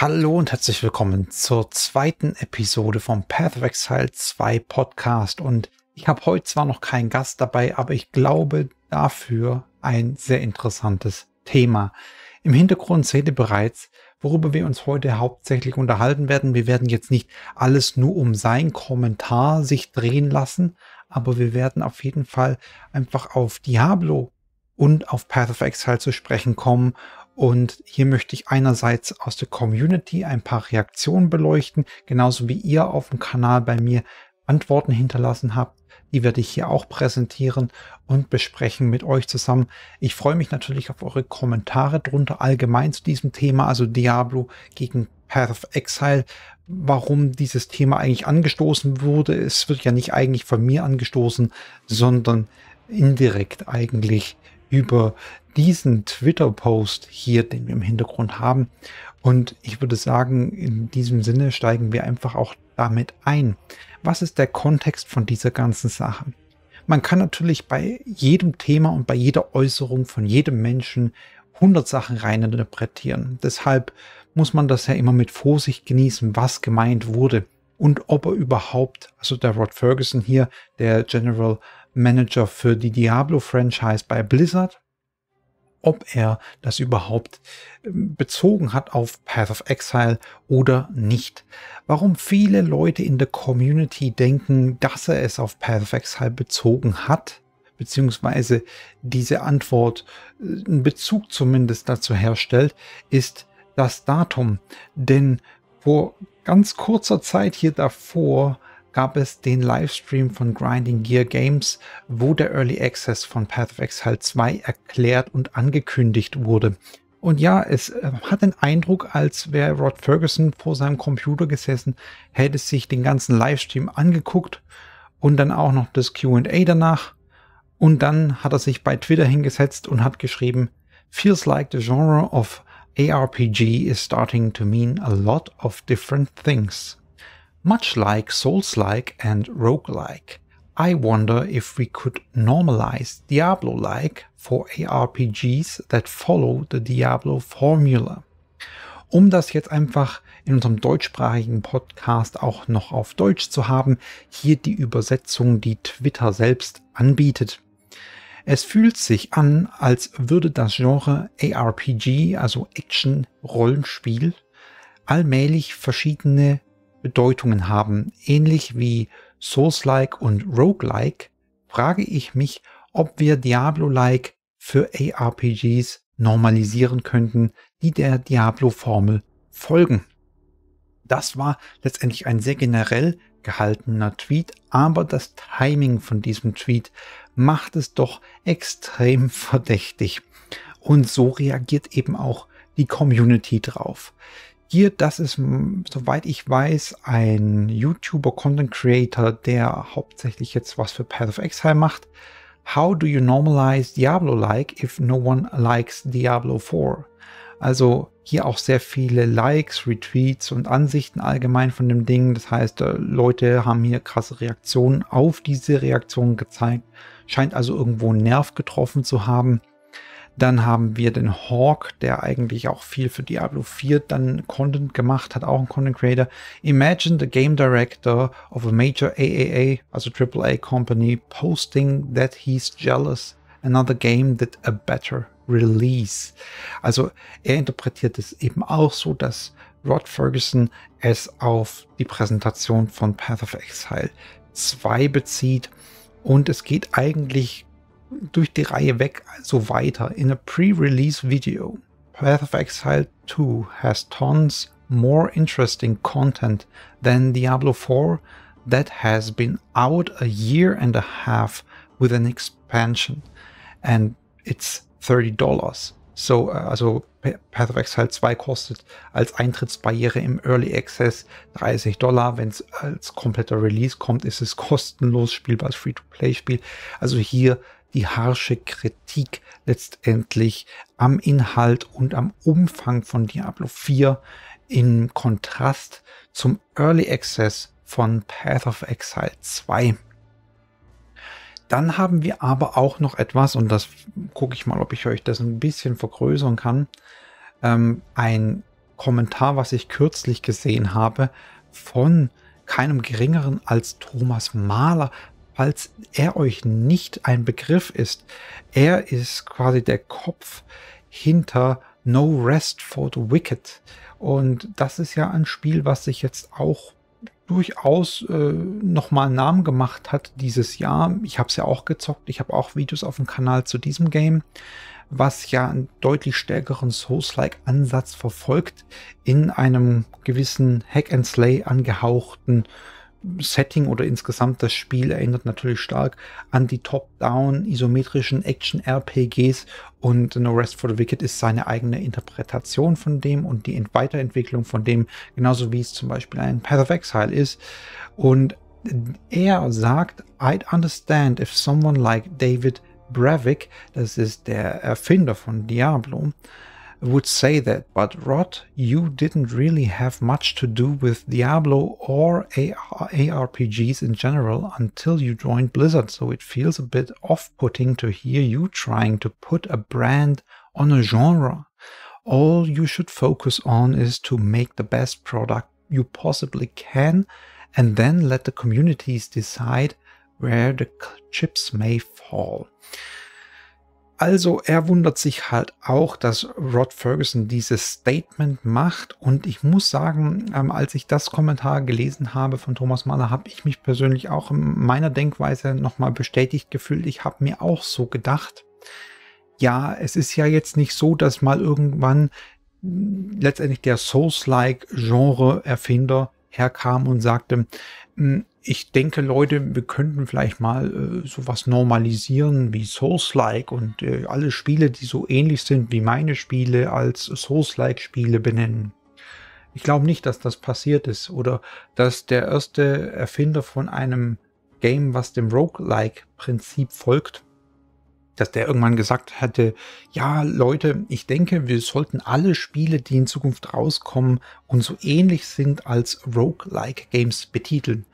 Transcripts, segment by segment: Hallo und herzlich willkommen zur zweiten Episode vom Path of Exile 2 Podcast. Und ich habe heute zwar noch keinen Gast dabei, aber ich glaube dafür ein sehr interessantes Thema. Im Hintergrund seht ihr bereits, worüber wir uns heute hauptsächlich unterhalten werden. Wir werden jetzt nicht alles nur um seinen Kommentar sich drehen lassen, aber wir werden auf jeden Fall einfach auf Diablo und auf Path of Exile zu sprechen kommen. Und hier möchte ich einerseits aus der Community ein paar Reaktionen beleuchten, genauso wie ihr auf dem Kanal bei mir Antworten hinterlassen habt. Die werde ich hier auch präsentieren und besprechen mit euch zusammen. Ich freue mich natürlich auf eure Kommentare drunter allgemein zu diesem Thema, also Diablo gegen Path of Exile, warum dieses Thema eigentlich angestoßen wurde. Es wird ja nicht eigentlich von mir angestoßen, sondern indirekt eigentlich über diesen Twitter-Post hier, den wir im Hintergrund haben. Und ich würde sagen, in diesem Sinne steigen wir einfach auch damit ein. Was ist der Kontext von dieser ganzen Sache? Man kann natürlich bei jedem Thema und bei jeder Äußerung von jedem Menschen 100 Sachen rein interpretieren. Deshalb muss man das ja immer mit Vorsicht genießen, was gemeint wurde und ob er überhaupt, also der Rod Fergusson hier, der General Manager für die Diablo-Franchise bei Blizzard, ob er das überhaupt bezogen hat auf Path of Exile oder nicht. Warum viele Leute in der Community denken, dass er es auf Path of Exile bezogen hat, beziehungsweise diese Antwort einen Bezug zumindest dazu herstellt, ist das Datum. Denn vor ganz kurzer Zeit hier davor gab es den Livestream von Grinding Gear Games, wo der Early Access von Path of Exile 2 erklärt und angekündigt wurde. Und ja, es hat den Eindruck, als wäre Rod Fergusson vor seinem Computer gesessen, hätte sich den ganzen Livestream angeguckt und dann auch noch das Q&A danach. Und dann hat er sich bei Twitter hingesetzt und hat geschrieben, "Feels like the genre of ARPG is starting to mean a lot of different things. Much like Souls-like and Roguelike, I wonder if we could normalize Diablo-like for ARPGs that follow the Diablo formula." Um das jetzt einfach in unserem deutschsprachigen Podcast auch noch auf Deutsch zu haben, hier die Übersetzung, die Twitter selbst anbietet. Es fühlt sich an, als würde das Genre ARPG, also Action-Rollenspiel, allmählich verschiedene Bedeutungen haben, ähnlich wie Souls-like und Roguelike, frage ich mich, ob wir Diablo-like für ARPGs normalisieren könnten, die der Diablo-Formel folgen. Das war letztendlich ein sehr generell gehaltener Tweet, aber das Timing von diesem Tweet macht es doch extrem verdächtig. Und so reagiert eben auch die Community drauf. Hier, das ist, soweit ich weiß, ein YouTuber, Content Creator, der hauptsächlich jetzt was für Path of Exile macht. How do you normalize Diablo-like if no one likes Diablo 4? Also hier auch sehr viele Likes, Retweets und Ansichten allgemein von dem Ding. Das heißt, Leute haben hier krasse Reaktionen auf diese Reaktionen gezeigt. Scheint also irgendwo einen Nerv getroffen zu haben. Dann haben wir den Hawk, der eigentlich auch viel für Diablo 4 dann Content gemacht hat, auch ein Content Creator. Imagine the game director of a major AAA, also AAA company, posting that he's jealous another game did a better release. Also er interpretiert es eben auch so, dass Rod Fergusson es auf die Präsentation von Path of Exile 2 bezieht. Und es geht eigentlich durch die Reihe weg so weiter. In a pre-release video, Path of Exile 2 has tons more interesting content than Diablo 4 that has been out a year and a half with an expansion and it's $30. So, also Path of Exile 2 kostet als Eintrittsbarriere im Early Access $30. Wenn es als kompletter Release kommt, ist es kostenlos spielbar, als Free-to-Play-Spiel. Also hier die harsche Kritik letztendlich am Inhalt und am Umfang von Diablo 4 im Kontrast zum Early Access von Path of Exile 2. Dann haben wir aber auch noch etwas, und das gucke ich mal, ob ich euch das ein bisschen vergrößern kann, ein Kommentar, was ich kürzlich gesehen habe, von keinem Geringeren als Thomas Mahler, falls er euch nicht ein Begriff ist. Er ist quasi der Kopf hinter No Rest for the Wicked. Und das ist ja ein Spiel, was sich jetzt auch durchaus nochmal einen Namen gemacht hat dieses Jahr. Ich habe es ja auch gezockt, ich habe auch Videos auf dem Kanal zu diesem Game, was ja einen deutlich stärkeren Souls-like-Ansatz verfolgt, in einem gewissen Hack and Slay angehauchten Setting, oder insgesamt das Spiel erinnert natürlich stark an die top-down isometrischen Action-RPGs, und No Rest for the Wicked ist seine eigene Interpretation von dem und die Weiterentwicklung von dem, genauso wie es zum Beispiel ein Path of Exile ist. Und er sagt, I'd understand if someone like David Brevik, das ist der Erfinder von Diablo, would say that, but Rod, you didn't really have much to do with Diablo or ARPGs in general until you joined Blizzard, so it feels a bit off-putting to hear you trying to put a brand on a genre. All you should focus on is to make the best product you possibly can, and then let the communities decide where the chips may fall. Also er wundert sich halt auch, dass Rod Fergusson dieses Statement macht, und ich muss sagen, als ich das Kommentar gelesen habe von Thomas Mahler, habe ich mich persönlich auch in meiner Denkweise nochmal bestätigt gefühlt. Ich habe mir auch so gedacht, ja, es ist ja jetzt nicht so, dass mal irgendwann letztendlich der Souls-like-Genre-Erfinder herkam und sagte, ich denke, Leute, wir könnten vielleicht mal sowas normalisieren wie Souls-like und alle Spiele, die so ähnlich sind wie meine Spiele, als Souls-like-Spiele benennen. Ich glaube nicht, dass das passiert ist, oder dass der erste Erfinder von einem Game, was dem Roguelike-Prinzip folgt, dass der irgendwann gesagt hätte, ja Leute, ich denke, wir sollten alle Spiele, die in Zukunft rauskommen und so ähnlich sind, als Roguelike-Games betiteln.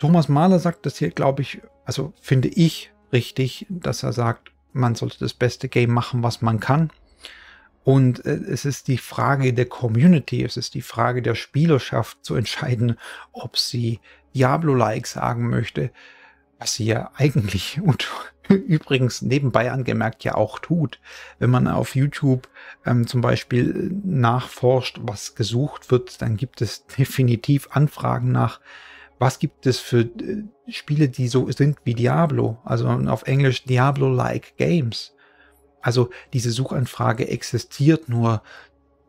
Thomas Mahler sagt das hier, glaube ich, also finde ich richtig, dass er sagt, man sollte das beste Game machen, was man kann. Und es ist die Frage der Community, es ist die Frage der Spielerschaft zu entscheiden, ob sie Diablo-like sagen möchte, was sie ja eigentlich und übrigens nebenbei angemerkt ja auch tut. Wenn man auf YouTube zum Beispiel nachforscht, was gesucht wird, dann gibt es definitiv Anfragen nach, was gibt es für Spiele, die so sind wie Diablo, also auf Englisch Diablo-like Games. Also diese Suchanfrage existiert, nur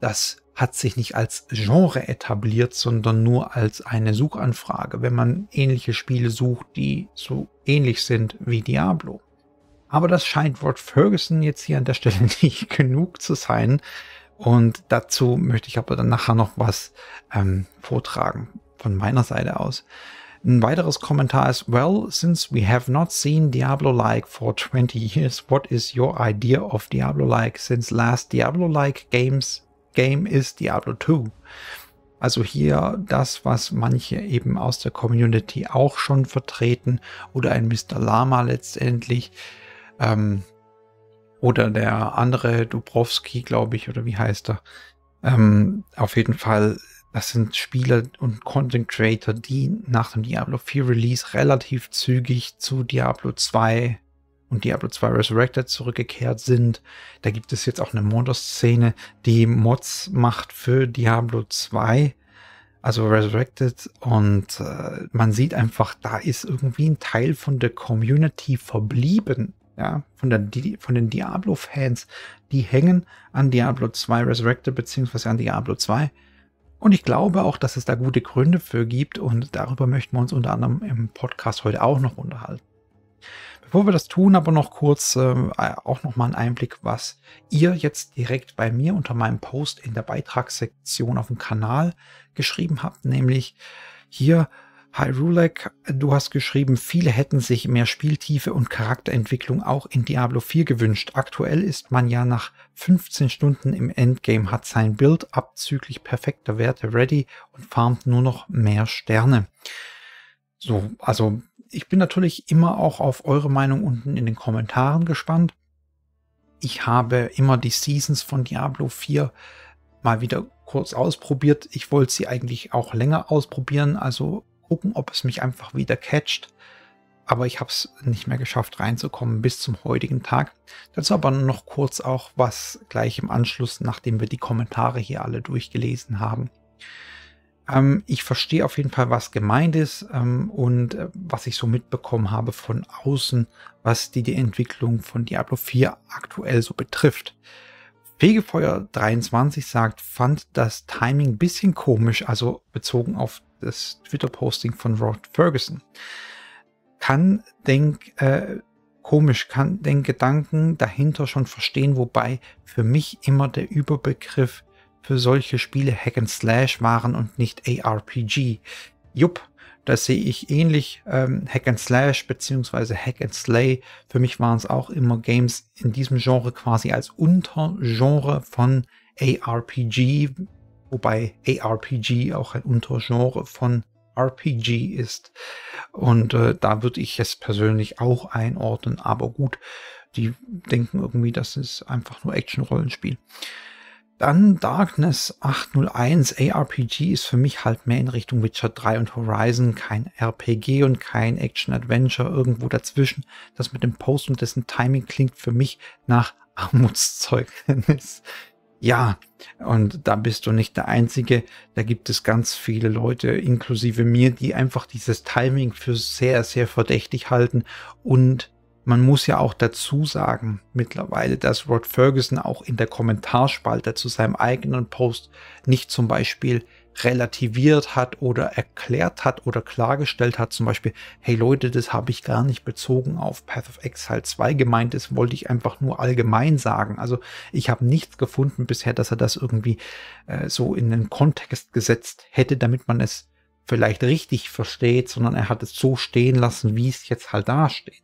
das hat sich nicht als Genre etabliert, sondern nur als eine Suchanfrage, wenn man ähnliche Spiele sucht, die so ähnlich sind wie Diablo. Aber das scheint Rod Fergusson jetzt hier an der Stelle nicht genug zu sein, und dazu möchte ich aber dann nachher noch was vortragen von meiner Seite aus. Ein weiteres Kommentar ist, well, since we have not seen Diablo-like for 20 years, what is your idea of Diablo-like since last Diablo-like Game ist Diablo 2. Also hier das, was manche eben aus der Community auch schon vertreten, oder ein Mr. Lama letztendlich, oder der andere Dubrowski, glaube ich, oder wie heißt er. Auf jeden Fall, das sind Spieler und Content Creator, die nach dem Diablo 4 Release relativ zügig zu Diablo 2 und Diablo 2 Resurrected zurückgekehrt sind. Da gibt es jetzt auch eine Modder-Szene, die Mods macht für Diablo 2, also Resurrected, und man sieht einfach, da ist irgendwie ein Teil von der Community verblieben, ja, von den Diablo-Fans, die hängen an Diablo 2 Resurrected bzw. an Diablo 2. Und ich glaube auch, dass es da gute Gründe für gibt, und darüber möchten wir uns unter anderem im Podcast heute auch noch unterhalten. Bevor wir das tun, aber noch kurz auch nochmal einen Einblick, was ihr jetzt direkt bei mir unter meinem Post in der Beitragssektion auf dem Kanal geschrieben habt, nämlich hier, hi Rulek, du hast geschrieben, viele hätten sich mehr Spieltiefe und Charakterentwicklung auch in Diablo 4 gewünscht. Aktuell ist man ja nach 15 Stunden im Endgame, hat sein Build abzüglich perfekter Werte ready und farmt nur noch mehr Sterne. So, also ich bin natürlich immer auch auf eure Meinung unten in den Kommentaren gespannt. Ich habe immer die Seasons von Diablo 4 mal wieder kurz ausprobiert. Ich wollte sie eigentlich auch länger ausprobieren, also gucken, ob es mich einfach wieder catcht. Aber ich habe es nicht mehr geschafft, reinzukommen bis zum heutigen Tag. Dazu aber noch kurz auch was gleich im Anschluss, nachdem wir die Kommentare hier alle durchgelesen haben. Ich verstehe auf jeden Fall, was gemeint ist und was ich so mitbekommen habe von außen, was die Entwicklung von Diablo 4 aktuell so betrifft. Fegefeuer23 sagt, fand das Timing ein bisschen komisch, also bezogen auf das Twitter-Posting von Rod Fergusson. Kann den Gedanken dahinter schon verstehen, wobei für mich immer der Überbegriff für solche Spiele Hack and Slash waren und nicht ARPG. Jupp, das sehe ich ähnlich. Hack and Slash bzw. Hack and Slay, für mich waren es auch immer Games in diesem Genre quasi als Untergenre von ARPG, wobei ARPG auch ein Untergenre von RPG ist und da würde ich es persönlich auch einordnen, aber gut, die denken irgendwie, das ist einfach nur Action-Rollenspiel. Dann Darkness 801, ARPG ist für mich halt mehr in Richtung Witcher 3 und Horizon, kein RPG und kein Action-Adventure, irgendwo dazwischen. Das mit dem Post und dessen Timing klingt für mich nach Armutszeugnis. Ja, und da bist du nicht der Einzige, da gibt es ganz viele Leute, inklusive mir, die einfach dieses Timing für sehr, sehr verdächtig halten. Und man muss ja auch dazu sagen mittlerweile, dass Rod Fergusson auch in der Kommentarspalte zu seinem eigenen Post nicht zum Beispiel relativiert hat oder erklärt hat oder klargestellt hat, zum Beispiel, hey Leute, das habe ich gar nicht bezogen auf Path of Exile 2 gemeint, das wollte ich einfach nur allgemein sagen. Also ich habe nichts gefunden bisher, dass er das irgendwie so in den Kontext gesetzt hätte, damit man es vielleicht richtig versteht, sondern er hat es so stehen lassen, wie es jetzt halt dasteht.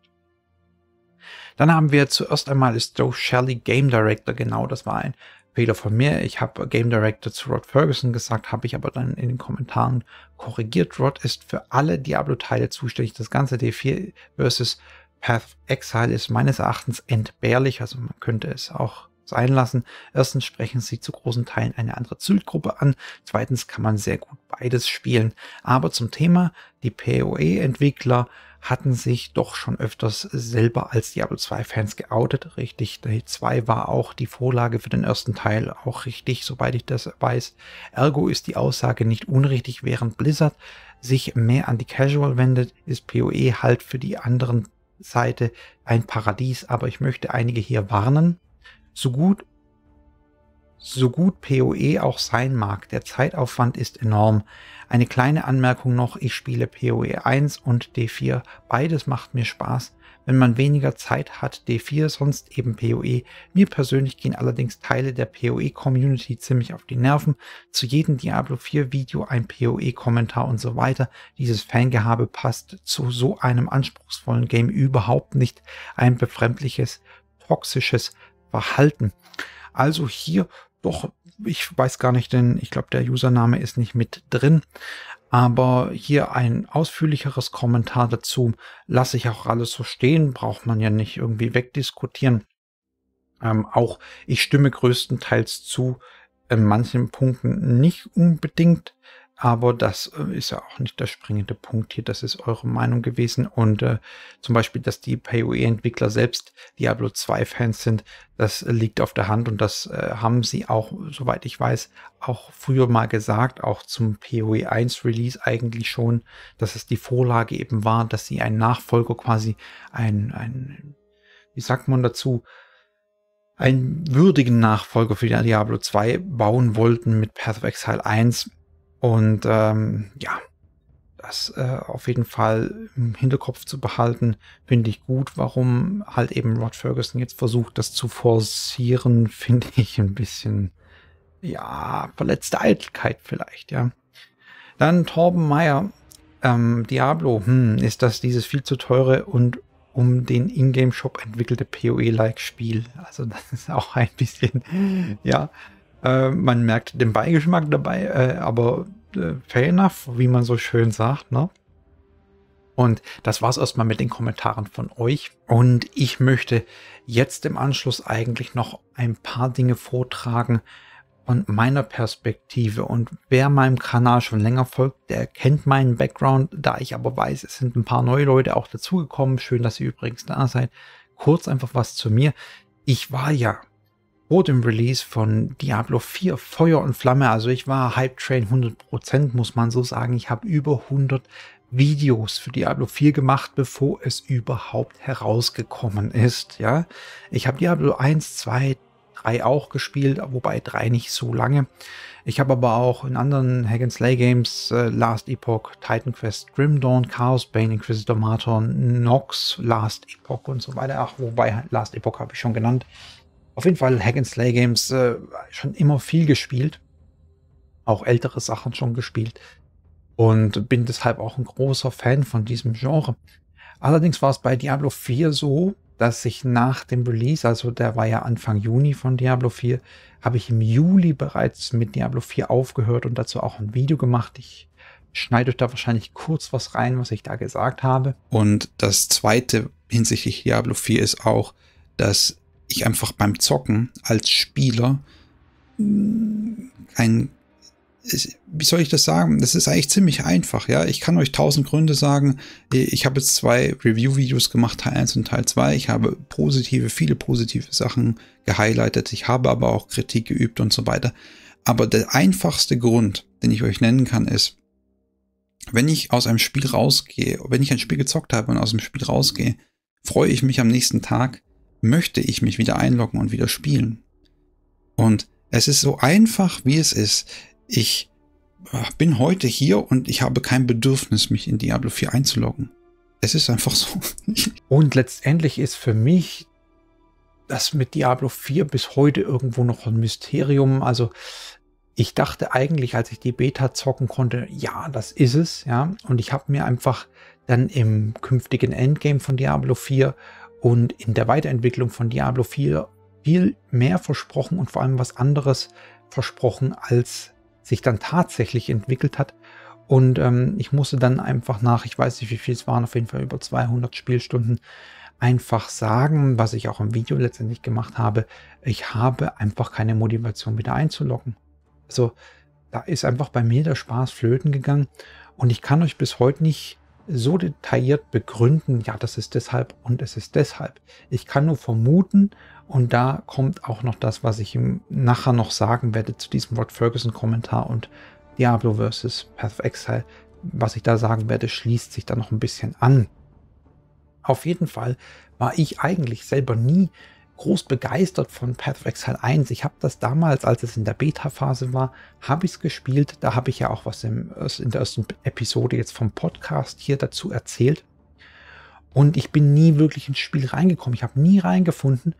Dann haben wir zuerst einmal Stowe Shelley, Game Director, genau, das war ein Fehler von mir. Ich habe Game Director zu Rod Fergusson gesagt, habe ich aber dann in den Kommentaren korrigiert. Rod ist für alle Diablo-Teile zuständig. Das ganze D4 versus Path of Exile ist meines Erachtens entbehrlich, also man könnte es auch sein lassen. Erstens sprechen sie zu großen Teilen eine andere Zielgruppe an. Zweitens kann man sehr gut beides spielen. Aber zum Thema, die PoE-Entwickler hatten sich doch schon öfters selber als Diablo 2 Fans geoutet, richtig. Die 2 war auch die Vorlage für den ersten Teil, auch richtig, soweit ich das weiß. Ergo ist die Aussage nicht unrichtig, während Blizzard sich mehr an die Casual wendet, ist PoE halt für die anderen Seite ein Paradies, aber ich möchte einige hier warnen. So gut PoE auch sein mag, der Zeitaufwand ist enorm. Eine kleine Anmerkung noch, ich spiele PoE 1 und D4, beides macht mir Spaß. Wenn man weniger Zeit hat, D4, sonst eben PoE. Mir persönlich gehen allerdings Teile der PoE-Community ziemlich auf die Nerven. Zu jedem Diablo 4-Video ein PoE-Kommentar und so weiter. Dieses Fangehabe passt zu so einem anspruchsvollen Game überhaupt nicht. Ein befremdliches, toxisches Verhalten. Also hier... Doch, ich weiß gar nicht, denn ich glaube, der Username ist nicht mit drin. Aber hier ein ausführlicheres Kommentar dazu. Lasse ich auch alles so stehen, braucht man ja nicht irgendwie wegdiskutieren. Auch ich stimme größtenteils zu, in manchen Punkten nicht unbedingt. Aber das ist ja auch nicht der springende Punkt hier, das ist eure Meinung gewesen. Und zum Beispiel, dass die PoE-Entwickler selbst Diablo 2-Fans sind, das liegt auf der Hand. Und das haben sie auch, soweit ich weiß, auch früher mal gesagt, auch zum PoE 1-Release eigentlich schon, dass es die Vorlage eben war, dass sie einen Nachfolger quasi, wie sagt man dazu, einen würdigen Nachfolger für Diablo 2 bauen wollten mit Path of Exile 1. Und ja, das auf jeden Fall im Hinterkopf zu behalten, finde ich gut. Warum halt eben Rod Fergusson jetzt versucht, das zu forcieren, finde ich ein bisschen, ja, verletzte Eitelkeit vielleicht, ja. Dann Torben Meyer, Diablo, ist das dieses viel zu teure und um den Ingame-Shop entwickelte PoE-like-Spiel? Also das ist auch ein bisschen, ja... man merkt den Beigeschmack dabei, aber fair enough, wie man so schön sagt, ne? Und das war's erstmal mit den Kommentaren von euch. Und ich möchte jetzt im Anschluss eigentlich noch ein paar Dinge vortragen, und meiner Perspektive, und wer meinem Kanal schon länger folgt, der kennt meinen Background. Da ich aber weiß, es sind ein paar neue Leute auch dazugekommen, schön, dass ihr übrigens da seid, kurz einfach was zu mir. Ich war ja vor dem Release von Diablo 4 Feuer und Flamme, also ich war Hype Train 100%, muss man so sagen. Ich habe über 100 Videos für Diablo 4 gemacht, bevor es überhaupt herausgekommen ist. Ja, ich habe Diablo 1, 2, 3 auch gespielt, wobei 3 nicht so lange. Ich habe aber auch in anderen Hack and Slay Games, Last Epoch, Titan Quest, Grim Dawn, Chaos Bane, Inquisitor Martyr, Nox, Last Epoch und so weiter. Ach, wobei Last Epoch habe ich schon genannt. Auf jeden Fall Hack and Slay Games schon immer viel gespielt, auch ältere Sachen schon gespielt und bin deshalb auch ein großer Fan von diesem Genre. Allerdings war es bei Diablo 4 so, dass ich nach dem Release, also der war ja Anfang Juni von Diablo 4, habe ich im Juli bereits mit Diablo 4 aufgehört und dazu auch ein Video gemacht. Ich schneide euch da wahrscheinlich kurz was rein, was ich da gesagt habe. Und das Zweite hinsichtlich Diablo 4 ist auch, dass ich einfach beim Zocken als Spieler ein, wie soll ich das sagen? Das ist eigentlich ziemlich einfach, ja. Ich kann euch 1000 Gründe sagen. Ich habe jetzt 2 Review-Videos gemacht, Teil 1 und Teil 2. Ich habe viele positive Sachen gehighlightet. Ich habe aber auch Kritik geübt und so weiter. Aber der einfachste Grund, den ich euch nennen kann, ist, wenn ich aus einem Spiel rausgehe, wenn ich ein Spiel gezockt habe und aus dem Spiel rausgehe, freue ich mich am nächsten Tag, möchte ich mich wieder einloggen und wieder spielen. Und es ist so einfach, wie es ist. Ich bin heute hier und ich habe kein Bedürfnis, mich in Diablo 4 einzuloggen. Es ist einfach so. Und letztendlich ist für mich das mit Diablo 4 bis heute irgendwo noch ein Mysterium. Also ich dachte eigentlich, als ich die Beta zocken konnte, ja, das ist es, ja. Und ich habe mir einfach dann im künftigen Endgame von Diablo 4 und in der Weiterentwicklung von Diablo 4 viel mehr versprochen und vor allem was anderes versprochen, als sich dann tatsächlich entwickelt hat. Und ich musste dann einfach nach, ich weiß nicht, wie viel es waren, auf jeden Fall über 200 Spielstunden, einfach sagen, was ich auch im Video letztendlich gemacht habe, ich habe einfach keine Motivation, wieder einzuloggen. Also da ist einfach bei mir der Spaß flöten gegangen und ich kann euch bis heute nicht so detailliert begründen, ja, das ist deshalb und es ist deshalb. Ich kann nur vermuten, und da kommt auch noch das, was ich ihm nachher noch sagen werde zu diesem Rod Fergusson Kommentar und Diablo vs. Path of Exile, was ich da sagen werde, schließt sich da noch ein bisschen an. Auf jeden Fall war ich eigentlich selber nie groß begeistert von Path of Exile 1. Ich habe das damals, als es in der Beta-Phase war, habe ich es gespielt. Da habe ich ja auch was in der ersten Episode jetzt vom Podcast hier dazu erzählt. Und ich bin nie wirklich ins Spiel reingekommen. Ich habe nie reingefunden,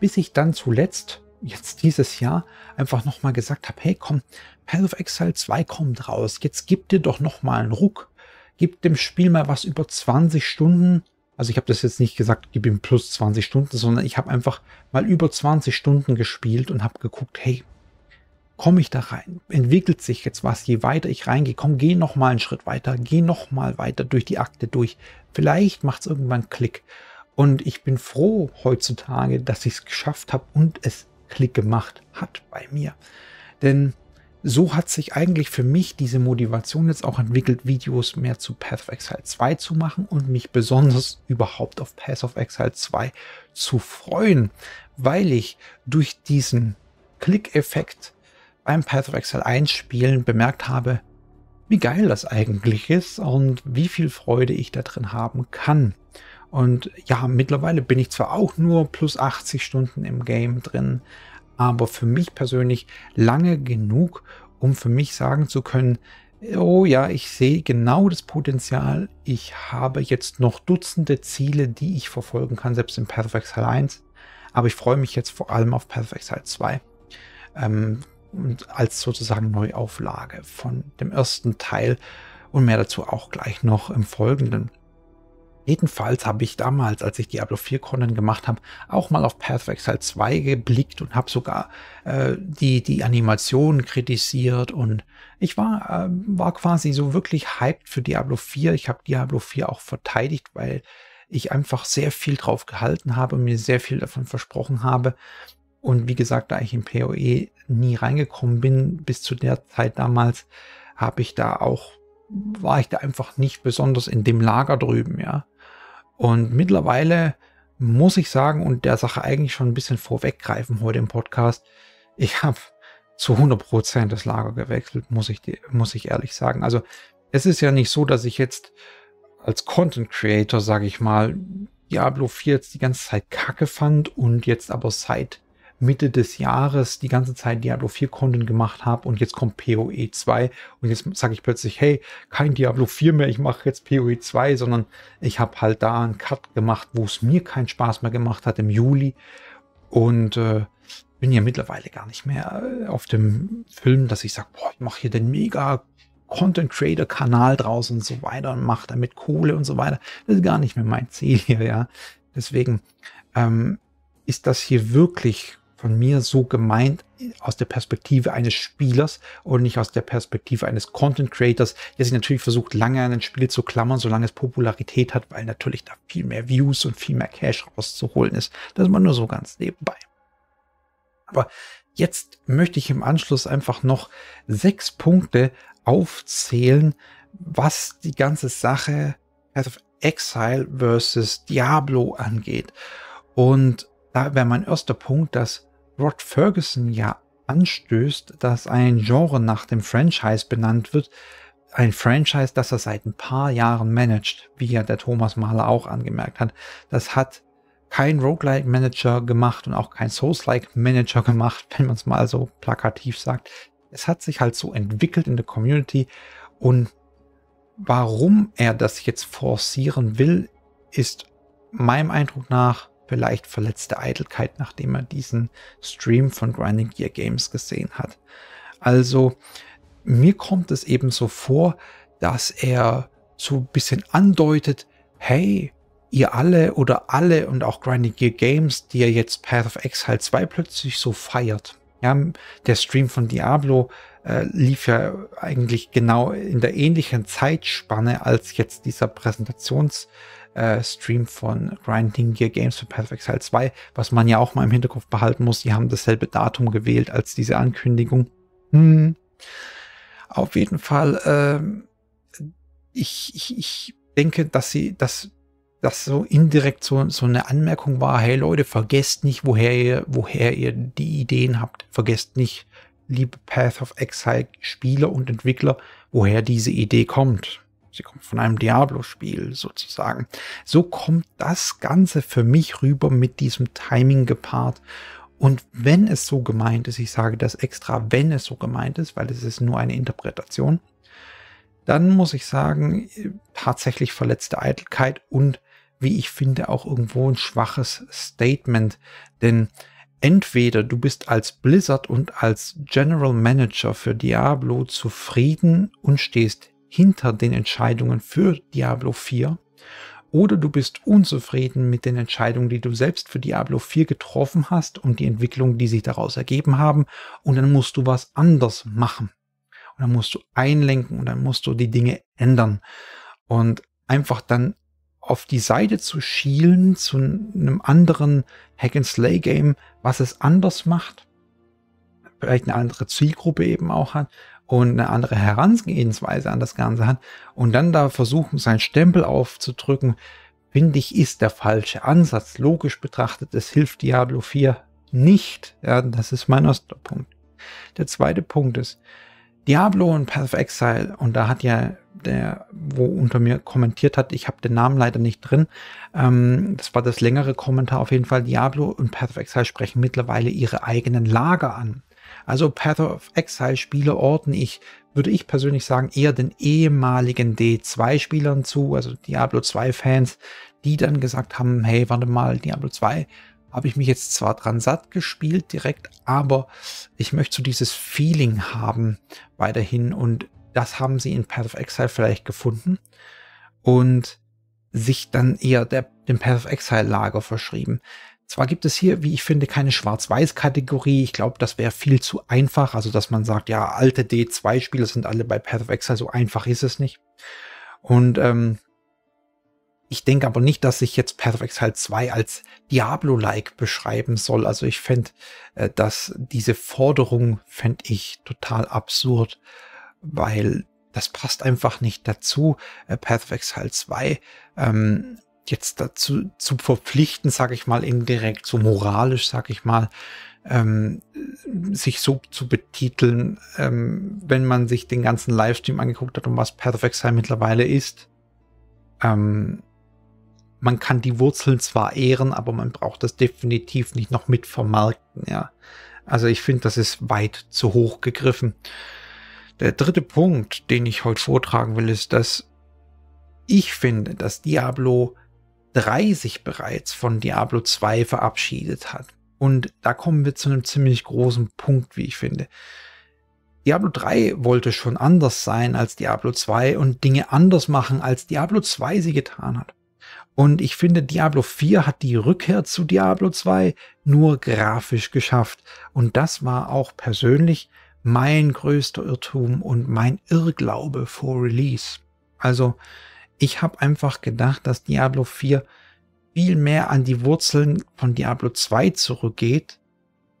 bis ich dann zuletzt, jetzt dieses Jahr, einfach nochmal gesagt habe, hey komm, Path of Exile 2 kommt raus. Jetzt gib dir doch nochmal einen Ruck. Gib dem Spiel mal was über 20 Stunden. Also ich habe das jetzt nicht gesagt, gib ihm plus 20 Stunden, sondern ich habe einfach mal über 20 Stunden gespielt und habe geguckt, hey, komme ich da rein? Entwickelt sich jetzt was? Je weiter ich reingehe, komm, geh nochmal einen Schritt weiter, geh nochmal weiter durch die Akte durch. Vielleicht macht es irgendwann Klick. Und ich bin froh heutzutage, dass ich es geschafft habe und es Klick gemacht hat bei mir. Denn so hat sich eigentlich für mich diese Motivation jetzt auch entwickelt, Videos mehr zu Path of Exile 2 zu machen und mich besonders überhaupt auf Path of Exile 2 zu freuen, weil ich durch diesen Klickeffekt beim Path of Exile 1 Spielen bemerkt habe, wie geil das eigentlich ist und wie viel Freude ich da drin haben kann. Und ja, mittlerweile bin ich zwar auch nur plus 80 Stunden im Game drin, aber für mich persönlich lange genug, um für mich sagen zu können, oh ja, ich sehe genau das Potenzial, ich habe jetzt noch Dutzende Ziele, die ich verfolgen kann, selbst in Path of Exile 1, aber ich freue mich jetzt vor allem auf Path of Exile 2 und als sozusagen Neuauflage von dem ersten Teil und mehr dazu auch gleich noch im Folgenden. Jedenfalls habe ich damals, als ich Diablo 4 Content gemacht habe, auch mal auf Path of Exile 2 geblickt und habe sogar die Animationen kritisiert und ich war quasi so wirklich hyped für Diablo 4. Ich habe Diablo 4 auch verteidigt, weil ich einfach sehr viel drauf gehalten habe und mir sehr viel davon versprochen habe. Und wie gesagt, da ich im PoE nie reingekommen bin, bis zu der Zeit damals, war ich da einfach nicht besonders in dem Lager drüben, ja. Und mittlerweile muss ich sagen und der Sache eigentlich schon ein bisschen vorweggreifen heute im Podcast, ich habe zu 100% das Lager gewechselt, muss ich ehrlich sagen. Also es ist ja nicht so, dass ich jetzt als Content Creator, sage ich mal, Diablo 4 jetzt die ganze Zeit kacke fand und jetzt aber seit Mitte des Jahres die ganze Zeit Diablo 4 Content gemacht habe und jetzt kommt PoE 2 und jetzt sage ich plötzlich, hey, kein Diablo 4 mehr, ich mache jetzt PoE 2, sondern ich habe halt da einen Cut gemacht, wo es mir keinen Spaß mehr gemacht hat im Juli und bin ja mittlerweile gar nicht mehr auf dem Film, dass ich sage, boah, ich mache hier den mega Content Creator Kanal draus und so weiter und mache damit Kohle und so weiter. Das ist gar nicht mehr mein Ziel hier, ja. Deswegen ist das hier wirklich von mir so gemeint aus der Perspektive eines Spielers und nicht aus der Perspektive eines Content Creators, der sich natürlich versucht, lange an ein Spiel zu klammern, solange es Popularität hat, weil natürlich da viel mehr Views und viel mehr Cash rauszuholen ist. Das ist man nur so ganz nebenbei. Aber jetzt möchte ich im Anschluss einfach noch 6 Punkte aufzählen, was die ganze Sache Path of Exile versus Diablo angeht. Und da wäre mein erster Punkt, dass Rod Fergusson ja anstößt, dass ein Genre nach dem Franchise benannt wird. Ein Franchise, das er seit ein paar Jahren managt, wie ja der Thomas Mahler auch angemerkt hat. Das hat kein Roguelike-Manager gemacht und auch kein Souls-like-Manager gemacht, wenn man es mal so plakativ sagt. Es hat sich halt so entwickelt in der Community und warum er das jetzt forcieren will, ist meinem Eindruck nach vielleicht verletzte Eitelkeit, nachdem er diesen Stream von Grinding Gear Games gesehen hat. Also mir kommt es eben so vor, dass er so ein bisschen andeutet, hey, ihr alle oder alle und auch Grinding Gear Games, die ihr jetzt Path of Exile 2 plötzlich so feiert. Ja, der Stream von Diablo lief ja eigentlich genau in der ähnlichen Zeitspanne als jetzt dieser Präsentations- Stream von Grinding Gear Games für Path of Exile 2, was man ja auch mal im Hinterkopf behalten muss. Die haben dasselbe Datum gewählt als diese Ankündigung. Auf jeden Fall, ich denke, dass das so indirekt so eine Anmerkung war, hey Leute, vergesst nicht, woher ihr die Ideen habt. Vergesst nicht, liebe Path of Exile Spieler und Entwickler, woher diese Idee kommt. Sie kommt von einem Diablo-Spiel sozusagen. So kommt das Ganze für mich rüber mit diesem Timing gepaart. Und wenn es so gemeint ist, ich sage das extra, wenn es so gemeint ist, weil es ist nur eine Interpretation, dann muss ich sagen, tatsächlich verletzte Eitelkeit und, wie ich finde, auch irgendwo ein schwaches Statement. Denn entweder du bist als Blizzard und als General Manager für Diablo zufrieden und stehst hinter den Entscheidungen für Diablo 4 oder du bist unzufrieden mit den Entscheidungen, die du selbst für Diablo 4 getroffen hast und die Entwicklungen, die sich daraus ergeben haben und dann musst du was anders machen und dann musst du einlenken und dann musst du die Dinge ändern und einfach dann auf die Seite zu schielen zu einem anderen Hack and Slay Game, was es anders macht, vielleicht eine andere Zielgruppe eben auch hat und eine andere Herangehensweise an das Ganze hat und dann da versuchen, seinen Stempel aufzudrücken, finde ich, ist der falsche Ansatz. Logisch betrachtet, es hilft Diablo 4 nicht. Ja, das ist mein erster Punkt. Der zweite Punkt ist, Diablo und Path of Exile, und da hat ja der, wo unter mir kommentiert hat, ich habe den Namen leider nicht drin, das war das längere Kommentar auf jeden Fall, Diablo und Path of Exile sprechen mittlerweile ihre eigenen Lager an. Also Path of Exile-Spieler ordne ich, würde ich persönlich sagen, eher den ehemaligen D2-Spielern zu, also Diablo 2-Fans, die dann gesagt haben, hey, warte mal, Diablo 2 habe ich mich jetzt zwar dran satt gespielt direkt, aber ich möchte so dieses Feeling haben weiterhin und das haben sie in Path of Exile vielleicht gefunden und sich dann eher dem Path of Exile-Lager verschrieben. Zwar gibt es hier, wie ich finde, keine Schwarz-Weiß-Kategorie. Ich glaube, das wäre viel zu einfach. Also, dass man sagt, ja, alte D2-Spiele sind alle bei Path of Exile. So einfach ist es nicht. Und Ich denke aber nicht, dass ich jetzt Path of Exile 2 als Diablo-like beschreiben soll. Also ich fände, dass diese Forderung fände ich total absurd, weil das passt einfach nicht dazu, Path of Exile 2 jetzt dazu zu verpflichten, sage ich mal indirekt, so moralisch, sage ich mal, sich so zu betiteln, wenn man sich den ganzen Livestream angeguckt hat, um was Path of Exile mittlerweile ist. Man kann die Wurzeln zwar ehren, aber man braucht das definitiv nicht noch mit vermarkten. Ja. Also ich finde, das ist weit zu hoch gegriffen. Der dritte Punkt, den ich heute vortragen will, ist, dass ich finde, dass Diablo 3 sich bereits von Diablo 2 verabschiedet hat. Und da kommen wir zu einem ziemlich großen Punkt, wie ich finde. Diablo 3 wollte schon anders sein als Diablo 2 und Dinge anders machen, als Diablo 2 sie getan hat. Und ich finde, Diablo 4 hat die Rückkehr zu Diablo 2 nur grafisch geschafft. Und das war auch persönlich mein größter Irrtum und mein Irrglaube vor Release. Also ich habe einfach gedacht, dass Diablo 4 viel mehr an die Wurzeln von Diablo 2 zurückgeht,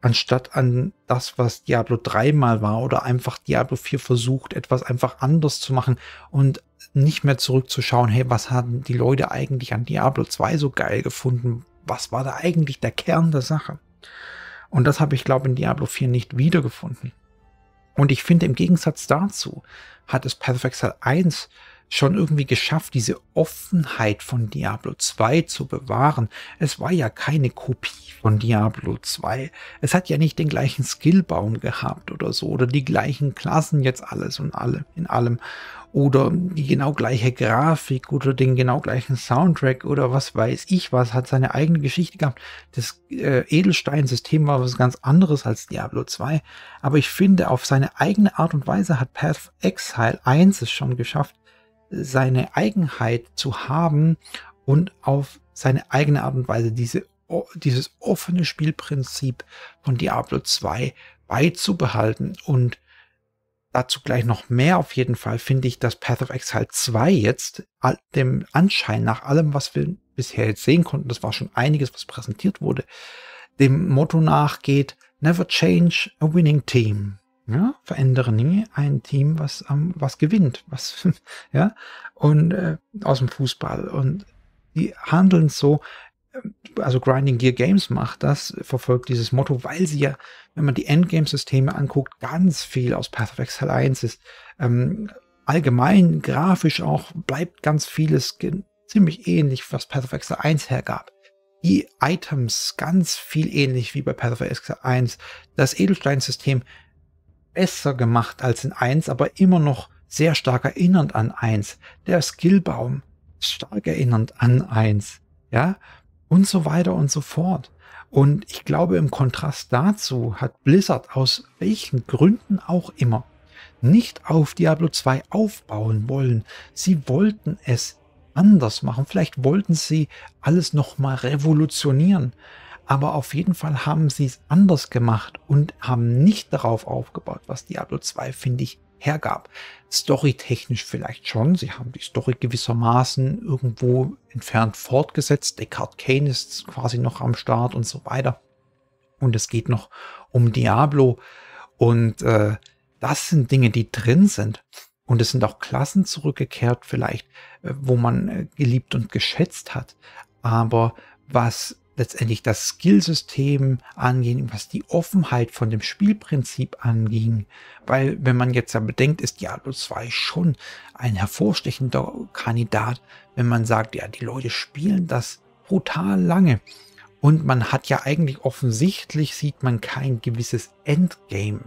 anstatt an das, was Diablo 3 mal war, oder einfach Diablo 4 versucht, etwas einfach anders zu machen und nicht mehr zurückzuschauen, hey, was haben die Leute eigentlich an Diablo 2 so geil gefunden? Was war da eigentlich der Kern der Sache? Und das habe ich, glaube ich, in Diablo 4 nicht wiedergefunden. Und ich finde, im Gegensatz dazu hat es Path of Exile 1 schon irgendwie geschafft, diese Offenheit von Diablo 2 zu bewahren. Es war ja keine Kopie von Diablo 2. Es hat ja nicht den gleichen Skillbaum gehabt oder so, oder die gleichen Klassen jetzt alles und alle in allem, oder die genau gleiche Grafik oder den genau gleichen Soundtrack oder was weiß ich was, hat seine eigene Geschichte gehabt. Das Edelstein-System war was ganz anderes als Diablo 2, aber ich finde, auf seine eigene Art und Weise hat Path of Exile 1 es schon geschafft, seine Eigenheit zu haben und auf seine eigene Art und Weise dieses offene Spielprinzip von Diablo 2 beizubehalten. Und dazu gleich noch mehr. Auf jeden Fall finde ich, dass Path of Exile 2 jetzt dem Anschein nach allem, was wir bisher jetzt sehen konnten, das war schon einiges, was präsentiert wurde, dem Motto nachgeht: Never change a winning team. Ja, verändere nie ein Team, was gewinnt, ja, und aus dem Fußball. Und die handeln so, also Grinding Gear Games macht das, verfolgt dieses Motto, weil sie ja, wenn man die Endgame-Systeme anguckt, ganz viel aus Path of Exile 1 ist. Allgemein, grafisch auch, bleibt ganz vieles ziemlich ähnlich, was Path of Exile 1 hergab. Die Items ganz viel ähnlich wie bei Path of Exile 1. Das Edelstein-System besser gemacht als in 1, aber immer noch sehr stark erinnernd an 1. Der Skillbaum stark erinnernd an 1, ja, und so weiter und so fort. Und ich glaube, im Kontrast dazu hat Blizzard aus welchen Gründen auch immer nicht auf Diablo 2 aufbauen wollen. Sie wollten es anders machen. Vielleicht wollten sie alles nochmal revolutionieren. Aber auf jeden Fall haben sie es anders gemacht und haben nicht darauf aufgebaut, was Diablo 2, finde ich, hergab. Storytechnisch vielleicht schon. Sie haben die Story gewissermaßen irgendwo entfernt fortgesetzt. Deckard Cain ist quasi noch am Start und so weiter. Und es geht noch um Diablo. Und das sind Dinge, die drin sind. Und es sind auch Klassen zurückgekehrt vielleicht, wo man geliebt und geschätzt hat. Aber was letztendlich das Skillsystem angehen, was die Offenheit von dem Spielprinzip anging. Weil, wenn man jetzt ja bedenkt, ist Diablo 2 schon ein hervorstechender Kandidat, wenn man sagt, ja, die Leute spielen das brutal lange. Und man hat ja eigentlich offensichtlich, sieht man kein gewisses Endgame.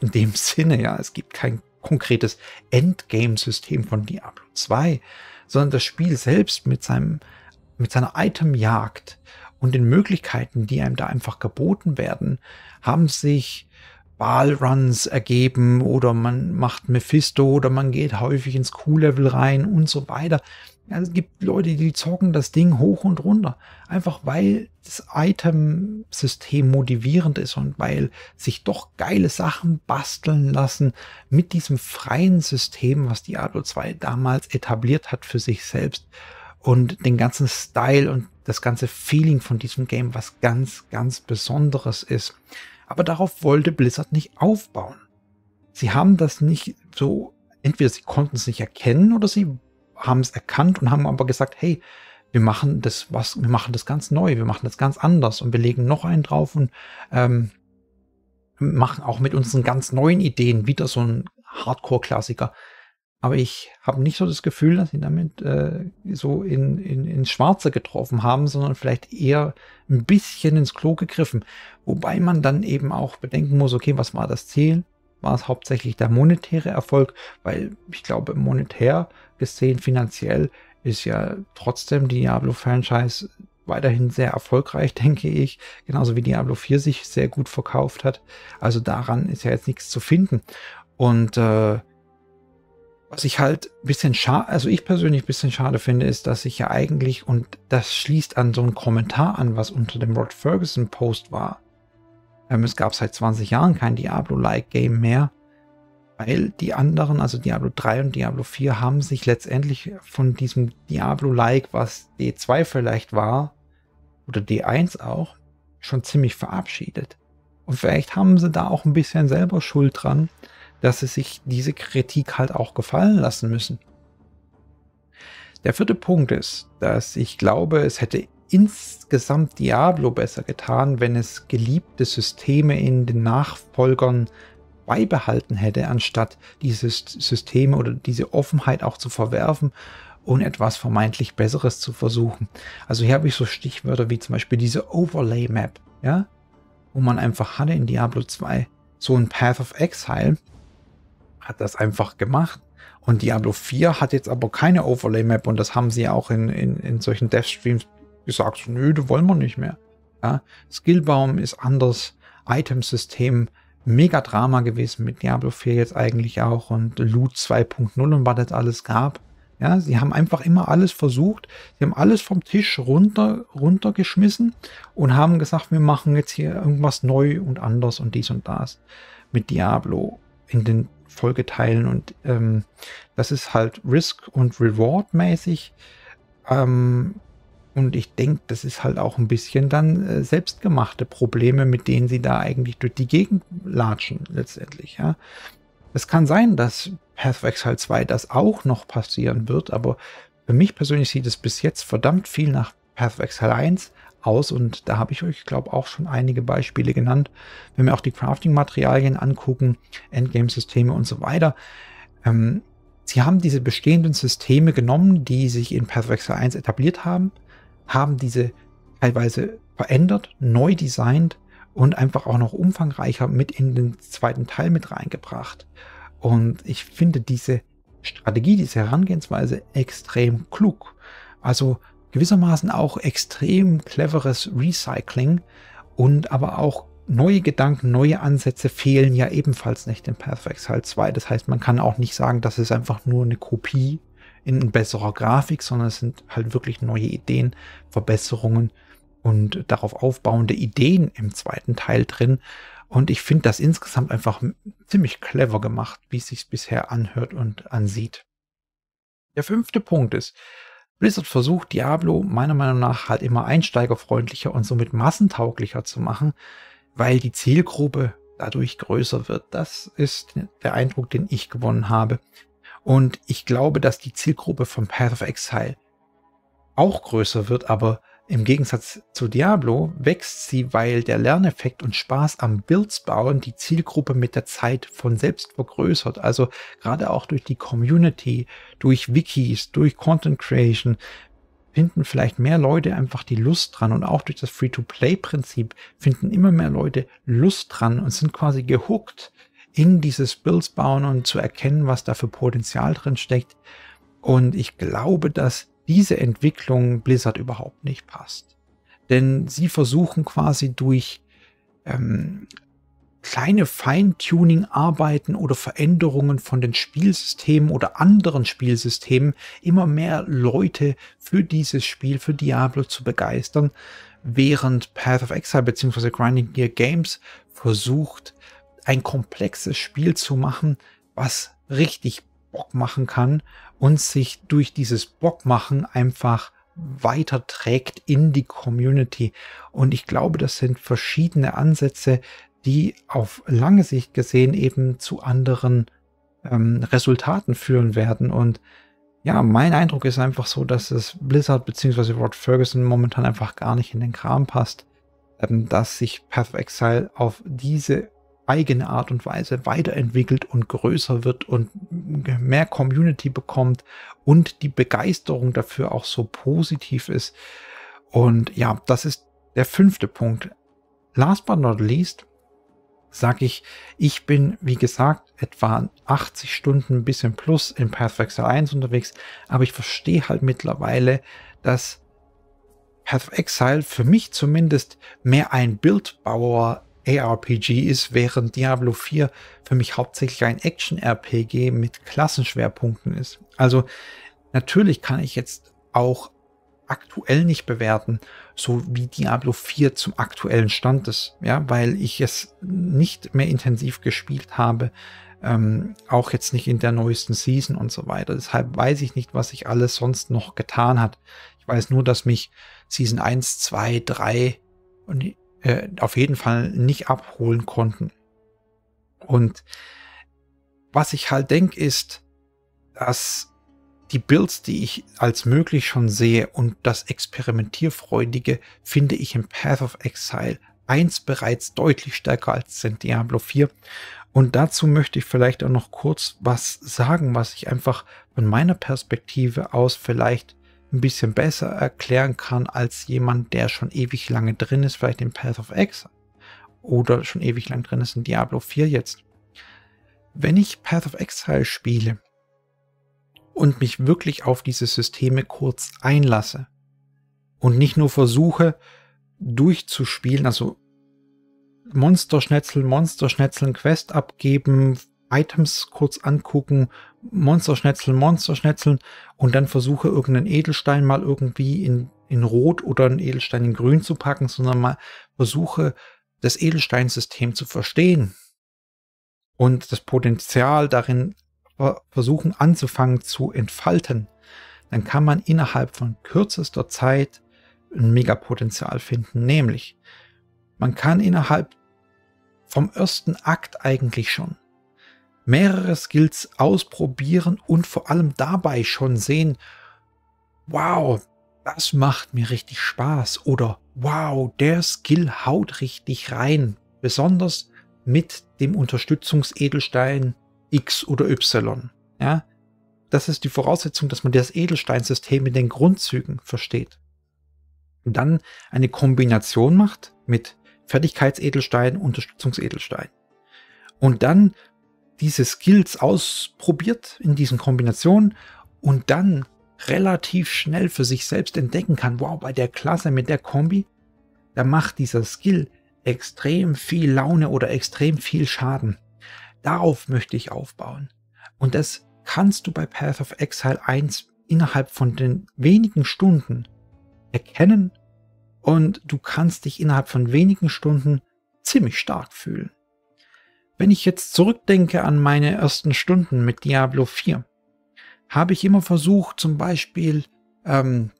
In dem Sinne, ja, es gibt kein konkretes Endgame-System von Diablo 2, sondern das Spiel selbst mit seiner Itemjagd und den Möglichkeiten, die einem da einfach geboten werden, haben sich Ballruns ergeben, oder man macht Mephisto, oder man geht häufig ins Q-Level rein und so weiter. Also es gibt Leute, die zocken das Ding hoch und runter, einfach weil das Item-System motivierend ist und weil sich doch geile Sachen basteln lassen mit diesem freien System, was Diablo 2 damals etabliert hat für sich selbst. und den ganzen Style und das ganze Feeling von diesem Game, was ganz, ganz Besonderes ist. Aber darauf wollte Blizzard nicht aufbauen. Sie haben das nicht so, entweder sie konnten es nicht erkennen oder sie haben es erkannt und haben aber gesagt, hey, wir machen das ganz neu, wir machen das ganz anders und wir legen noch einen drauf und machen auch mit unseren ganz neuen Ideen wieder so einen Hardcore-Klassiker. Aber ich habe nicht so das Gefühl, dass sie damit so ins Schwarze getroffen haben, sondern vielleicht eher ein bisschen ins Klo gegriffen. Wobei man dann eben auch bedenken muss, okay, was war das Ziel? War es hauptsächlich der monetäre Erfolg? Weil ich glaube, monetär gesehen, finanziell, ist ja trotzdem die Diablo-Franchise weiterhin sehr erfolgreich, denke ich. Genauso wie Diablo 4 sich sehr gut verkauft hat. Also daran ist ja jetzt nichts zu finden. Und was ich halt ein bisschen schade, also ich persönlich ein bisschen schade finde, ist, dass ich ja eigentlich, und das schließt an so einen Kommentar an, was unter dem Rod Fergusson Post war. Es gab seit 20 Jahren kein Diablo-like Game mehr, weil die anderen, also Diablo 3 und Diablo 4, haben sich letztendlich von diesem Diablo-like, was D2 vielleicht war, oder D1 auch, schon ziemlich verabschiedet. Und vielleicht haben sie da auch ein bisschen selber Schuld dran, dass sie sich diese Kritik halt auch gefallen lassen müssen. Der vierte Punkt ist, dass ich glaube, es hätte insgesamt Diablo besser getan, wenn es geliebte Systeme in den Nachfolgern beibehalten hätte, anstatt diese Systeme oder diese Offenheit auch zu verwerfen und etwas vermeintlich Besseres zu versuchen. Also hier habe ich so Stichwörter wie zum Beispiel diese Overlay-Map, ja, wo man einfach hatte in Diablo 2. So ein Path of Exile hat das einfach gemacht. Und Diablo 4 hat jetzt aber keine Overlay-Map und das haben sie ja auch in solchen Dev-Streams gesagt, nö, das wollen wir nicht mehr. Ja, Skillbaum ist anders, Itemsystem, mega Drama gewesen mit Diablo 4 jetzt eigentlich auch und Loot 2.0 und was das alles gab. Ja, sie haben einfach immer alles versucht, sie haben alles vom Tisch runtergeschmissen und haben gesagt, wir machen jetzt hier irgendwas neu und anders und dies und das mit Diablo in den Folgeteilen und das ist halt Risk- und Reward-mäßig und ich denke, das ist halt auch ein bisschen dann selbstgemachte Probleme, mit denen sie da eigentlich durch die Gegend latschen letztendlich, ja. Es kann sein, dass Path of Exile 2 das auch noch passieren wird, aber für mich persönlich sieht es bis jetzt verdammt viel nach Path of Exile 1 aus und da habe ich euch, glaube ich, auch schon einige Beispiele genannt. Wenn wir auch die Crafting-Materialien angucken, Endgame-Systeme und so weiter. Sie haben diese bestehenden Systeme genommen, die sich in Path of Exile 1 etabliert haben, haben diese teilweise verändert, neu designt und einfach auch noch umfangreicher mit in den zweiten Teil mit reingebracht. Und ich finde diese Strategie, diese Herangehensweise extrem klug. Also gewissermaßen auch extrem cleveres Recycling und aber auch neue Gedanken, neue Ansätze fehlen ja ebenfalls nicht in Path of Exile 2. Das heißt, man kann auch nicht sagen, das ist einfach nur eine Kopie in besserer Grafik, sondern es sind halt wirklich neue Ideen, Verbesserungen und darauf aufbauende Ideen im zweiten Teil drin. Und ich finde das insgesamt einfach ziemlich clever gemacht, wie es sich bisher anhört und ansieht. Der fünfte Punkt ist, Blizzard versucht Diablo meiner Meinung nach halt immer einsteigerfreundlicher und somit massentauglicher zu machen, weil die Zielgruppe dadurch größer wird. Das ist der Eindruck, den ich gewonnen habe. Und ich glaube, dass die Zielgruppe von Path of Exile auch größer wird, aber im Gegensatz zu Diablo wächst sie, weil der Lerneffekt und Spaß am Builds bauen die Zielgruppe mit der Zeit von selbst vergrößert. Also gerade auch durch die Community, durch Wikis, durch Content Creation finden vielleicht mehr Leute einfach die Lust dran und auch durch das Free-to-Play-Prinzip finden immer mehr Leute Lust dran und sind quasi gehuckt in dieses Builds bauen und zu erkennen, was da für Potenzial drin steckt. Und ich glaube, dass diese Entwicklung Blizzard überhaupt nicht passt. Denn sie versuchen quasi durch kleine Feintuning-Arbeiten oder Veränderungen von den Spielsystemen oder anderen Spielsystemen immer mehr Leute für dieses Spiel, für Diablo zu begeistern, während Path of Exile bzw. Grinding Gear Games versucht, ein komplexes Spiel zu machen, was richtig Bock machen kann und sich durch dieses Bockmachen einfach weiterträgt in die Community. Und ich glaube, das sind verschiedene Ansätze, die auf lange Sicht gesehen eben zu anderen Resultaten führen werden. Und ja, mein Eindruck ist einfach so, dass es Blizzard bzw. Rod Fergusson momentan einfach gar nicht in den Kram passt, dass sich Path of Exile auf diese eigene Art und Weise weiterentwickelt und größer wird und mehr Community bekommt und die Begeisterung dafür auch so positiv ist. Und ja, das ist der 5. Punkt. Last but not least sage ich, ich bin, wie gesagt, etwa 80 Stunden, ein bisschen plus in Path of Exile 1 unterwegs, aber ich verstehe halt mittlerweile, dass Path of Exile für mich zumindest mehr ein Buildbauer ARPG ist, während Diablo 4 für mich hauptsächlich ein Action-RPG mit Klassenschwerpunkten ist. Also natürlich kann ich jetzt auch aktuell nicht bewerten, so wie Diablo 4 zum aktuellen Stand ist, ja, weil ich es nicht mehr intensiv gespielt habe, auch jetzt nicht in der neuesten Season und so weiter. Deshalb weiß ich nicht, was sich alles sonst noch getan hat. Ich weiß nur, dass mich Season 1, 2, 3 und auf jeden Fall nicht abholen konnten. Und was ich halt denke, ist, dass die Builds, die ich als möglich schon sehe und das Experimentierfreudige, finde ich in Path of Exile 1 bereits deutlich stärker als in Diablo 4. Und dazu möchte ich vielleicht auch noch kurz was sagen, was ich einfach von meiner Perspektive aus vielleicht ein bisschen besser erklären kann als jemand, der schon ewig lange drin ist, vielleicht in Path of Exile oder schon ewig lang drin ist in Diablo 4 jetzt. Wenn ich Path of Exile spiele und mich wirklich auf diese Systeme kurz einlasse und nicht nur versuche durchzuspielen, also Monster schnetzeln, Quest abgeben, Items kurz angucken, Monster schnetzeln und dann versuche irgendeinen Edelstein mal irgendwie in Rot oder einen Edelstein in Grün zu packen, sondern mal versuche, das Edelsteinsystem zu verstehen und das Potenzial darin versuchen anzufangen zu entfalten, dann kann man innerhalb von kürzester Zeit ein Megapotenzial finden, nämlich man kann innerhalb vom ersten Akt eigentlich schon mehrere Skills ausprobieren und vor allem dabei schon sehen, wow, das macht mir richtig Spaß oder wow, der Skill haut richtig rein, besonders mit dem Unterstützungsedelstein X oder Y. Ja? Das ist die Voraussetzung, dass man das Edelsteinsystem in den Grundzügen versteht. Und dann eine Kombination macht mit Fertigkeitsedelstein, Unterstützungsedelstein. Und dann diese Skills ausprobiert in diesen Kombinationen und dann relativ schnell für sich selbst entdecken kann, wow, bei der Klasse mit der Kombi, da macht dieser Skill extrem viel Laune oder extrem viel Schaden. Darauf möchte ich aufbauen. Und das kannst du bei Path of Exile 1 innerhalb von den wenigen Stunden erkennen und du kannst dich innerhalb von wenigen Stunden ziemlich stark fühlen. Wenn ich jetzt zurückdenke an meine ersten Stunden mit Diablo 4, habe ich immer versucht, zum Beispiel beim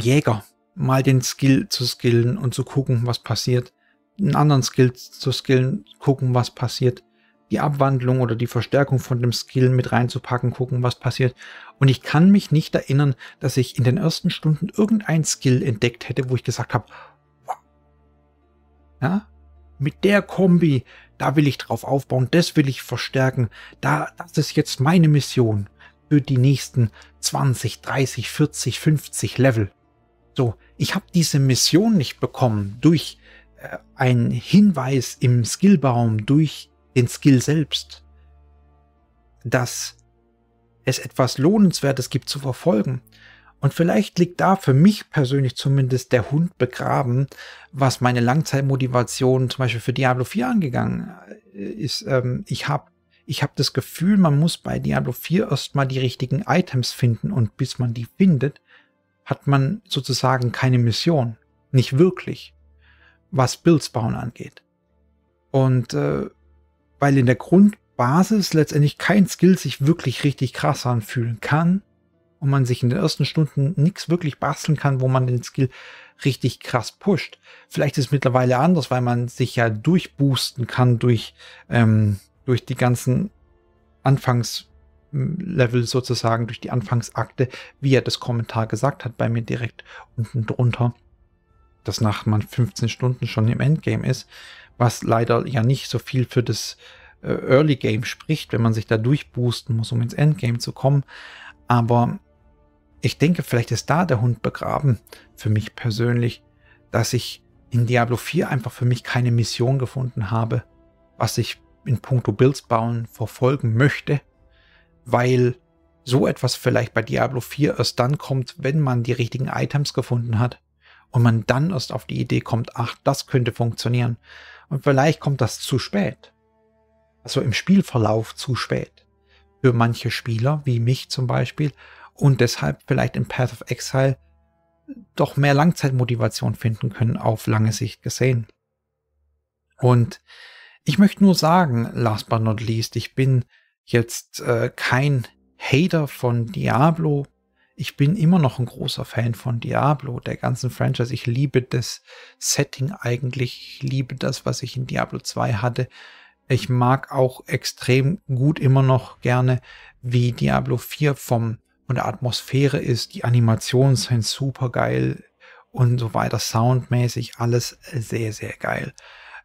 Jäger mal den Skill zu skillen und zu gucken, was passiert, einen anderen Skill zu skillen, gucken, was passiert, die Abwandlung oder die Verstärkung von dem Skill mit reinzupacken, gucken, was passiert. Und ich kann mich nicht erinnern, dass ich in den ersten Stunden irgendein Skill entdeckt hätte, wo ich gesagt habe, wow, ja, mit der Kombi, da will ich drauf aufbauen, das will ich verstärken, das ist jetzt meine Mission für die nächsten 20, 30, 40, 50 Level. So, ich habe diese Mission nicht bekommen durch einen Hinweis im Skillbaum, durch den Skill selbst, dass es etwas Lohnenswertes gibt zu verfolgen. Und vielleicht liegt da für mich persönlich zumindest der Hund begraben, was meine Langzeitmotivation zum Beispiel für Diablo 4 angegangen ist. Ich hab das Gefühl, man muss bei Diablo 4 erstmal die richtigen Items finden und bis man die findet, hat man sozusagen keine Mission. Nicht wirklich, was Builds bauen angeht. Und weil in der Grund Basis letztendlich kein Skill sich wirklich richtig krass anfühlen kann und man sich in den ersten Stunden nichts wirklich basteln kann, wo man den Skill richtig krass pusht. Vielleicht ist es mittlerweile anders, weil man sich ja durchboosten kann durch die ganzen Anfangslevel sozusagen, durch die Anfangsakte, wie er das Kommentar gesagt hat bei mir direkt unten drunter, dass nach man 15 Stunden schon im Endgame ist, was leider ja nicht so viel für das Early Game spricht, wenn man sich da durchboosten muss, um ins Endgame zu kommen. Aber ich denke, vielleicht ist da der Hund begraben, für mich persönlich, dass ich in Diablo 4 einfach für mich keine Mission gefunden habe, was ich in puncto Builds bauen verfolgen möchte, weil so etwas vielleicht bei Diablo 4 erst dann kommt, wenn man die richtigen Items gefunden hat und man dann erst auf die Idee kommt, ach, das könnte funktionieren. Und vielleicht kommt das zu spät. Also im Spielverlauf zu spät. Für manche Spieler, wie mich zum Beispiel, und deshalb vielleicht im Path of Exile doch mehr Langzeitmotivation finden können, auf lange Sicht gesehen. Und ich möchte nur sagen, last but not least, ich bin jetzt kein Hater von Diablo. Ich bin immer noch ein großer Fan von Diablo, der ganzen Franchise. Ich liebe das Setting eigentlich. Ich liebe das, was ich in Diablo 2 hatte. Ich mag auch extrem gut immer noch gerne, wie Diablo 4 von der Atmosphäre ist. Die Animationen sind super geil und so weiter. Soundmäßig alles sehr, sehr geil.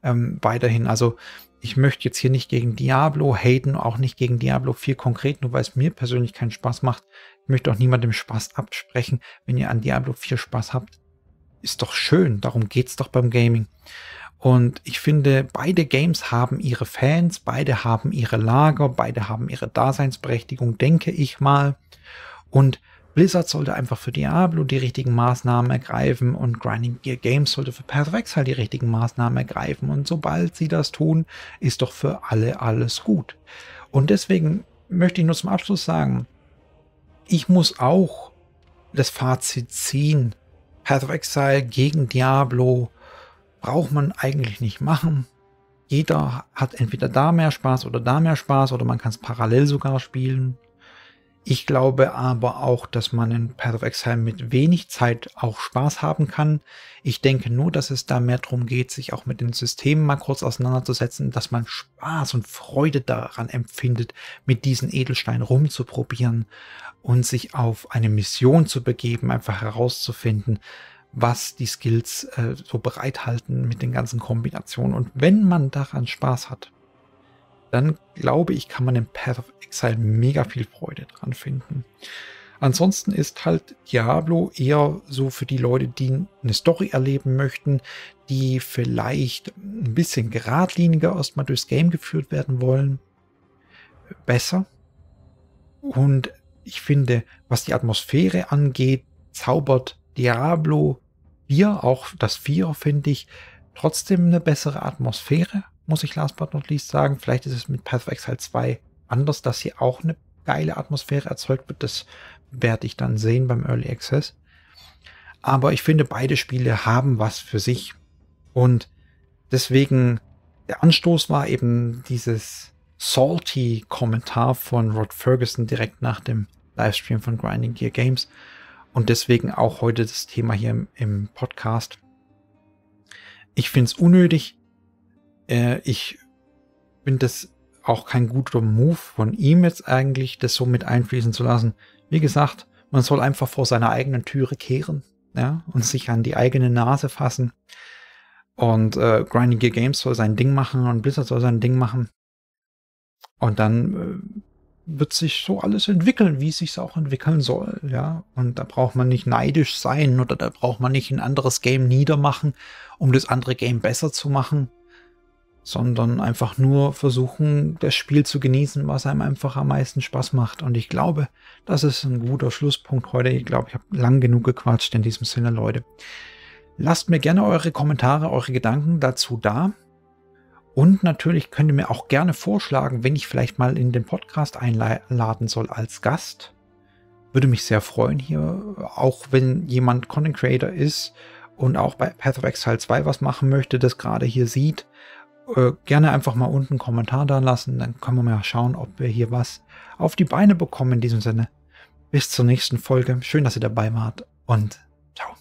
Weiterhin, also ich möchte jetzt hier nicht gegen Diablo haten, auch nicht gegen Diablo 4 konkret, nur weil es mir persönlich keinen Spaß macht. Ich möchte auch niemandem Spaß absprechen. Wenn ihr an Diablo 4 Spaß habt, ist doch schön, darum geht es doch beim Gaming. Und ich finde, beide Games haben ihre Fans, beide haben ihre Lager, beide haben ihre Daseinsberechtigung, denke ich mal. Und Blizzard sollte einfach für Diablo die richtigen Maßnahmen ergreifen und Grinding Gear Games sollte für Path of Exile die richtigen Maßnahmen ergreifen. Und sobald sie das tun, ist doch für alle alles gut. Und deswegen möchte ich nur zum Abschluss sagen, ich muss auch das Fazit ziehen. Path of Exile gegen Diablo braucht man eigentlich nicht machen. Jeder hat entweder da mehr Spaß oder man kann es parallel sogar spielen. Ich glaube aber auch, dass man in Path of Exile mit wenig Zeit auch Spaß haben kann. Ich denke nur, dass es da mehr darum geht, sich auch mit den Systemen mal kurz auseinanderzusetzen, dass man Spaß und Freude daran empfindet, mit diesen Edelsteinen rumzuprobieren und sich auf eine Mission zu begeben, einfach herauszufinden, was die Skills so bereithalten mit den ganzen Kombinationen. Und wenn man daran Spaß hat, dann glaube ich, kann man im Path of Exile mega viel Freude dran finden. Ansonsten ist halt Diablo eher so für die Leute, die eine Story erleben möchten, die vielleicht ein bisschen geradliniger erstmal durchs Game geführt werden wollen, besser. Und ich finde, was die Atmosphäre angeht, zaubert Diablo 4, auch das 4 finde ich, trotzdem eine bessere Atmosphäre. Muss ich last but not least sagen, vielleicht ist es mit Path of Exile 2 anders, dass hier auch eine geile Atmosphäre erzeugt wird. Das werde ich dann sehen beim Early Access. Aber ich finde, beide Spiele haben was für sich. Und deswegen, der Anstoß war eben dieses salty Kommentar von Rod Fergusson direkt nach dem Livestream von Grinding Gear Games. Und deswegen auch heute das Thema hier im Podcast. Ich finde es unnötig. Ich finde das auch kein guter Move von ihm jetzt eigentlich, das so mit einfließen zu lassen. Wie gesagt, man soll einfach vor seiner eigenen Türe kehren, ja, und sich an die eigene Nase fassen. Und Grinding Gear Games soll sein Ding machen und Blizzard soll sein Ding machen. Und dann wird sich so alles entwickeln, wie es sich auch entwickeln soll, ja. Und da braucht man nicht neidisch sein oder da braucht man nicht ein anderes Game niedermachen, um das andere Game besser zu machen, sondern einfach nur versuchen, das Spiel zu genießen, was einem einfach am meisten Spaß macht. Und ich glaube, das ist ein guter Schlusspunkt heute. Ich glaube, ich habe lang genug gequatscht in diesem Sinne, Leute. Lasst mir gerne eure Kommentare, eure Gedanken dazu da. Und natürlich könnt ihr mir auch gerne vorschlagen, wenn ich vielleicht mal in den Podcast einladen soll als Gast. Würde mich sehr freuen hier, auch wenn jemand Content Creator ist und auch bei Path of Exile 2 was machen möchte, das gerade hier sieht. gerne einfach mal unten einen Kommentar da lassen. Dann können wir mal schauen, ob wir hier was auf die Beine bekommen. In diesem Sinne, bis zur nächsten Folge. Schön, dass ihr dabei wart und ciao.